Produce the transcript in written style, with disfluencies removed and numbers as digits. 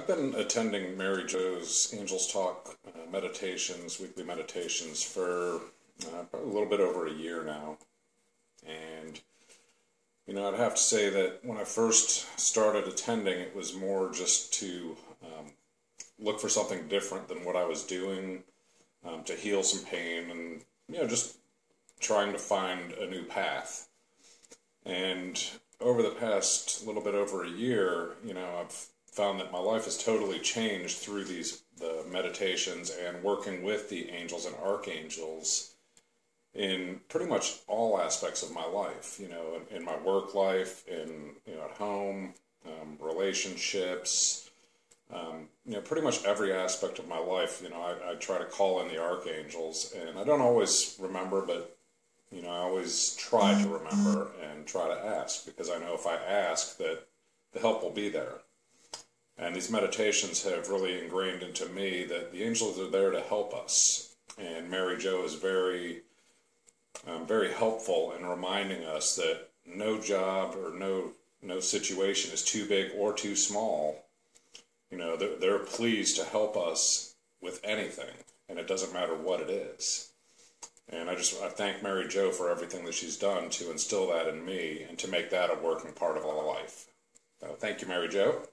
I've been attending Mary Jo's Angels Talk weekly meditations, for a little bit over a year now. And, you know, I'd have to say that when I first started attending, it was more just to look for something different than what I was doing, to heal some pain and, you know, just trying to find a new path. And over the past little bit over a year, you know, I've found that my life has totally changed through the meditations and working with the angels and archangels in pretty much all aspects of my life, you know, in my work life, in, you know, at home, relationships, you know, pretty much every aspect of my life. You know, I try to call in the archangels, and I don't always remember, but, you know, I always try to remember and try to ask, because I know if I ask that the help will be there. And these meditations have really ingrained into me that the angels are there to help us. And Mary Jo is very, very helpful in reminding us that no job or no situation is too big or too small. You know, they're pleased to help us with anything, and it doesn't matter what it is. And I thank Mary Jo for everything that she's done to instill that in me and to make that a working part of our life. So thank you, Mary Jo.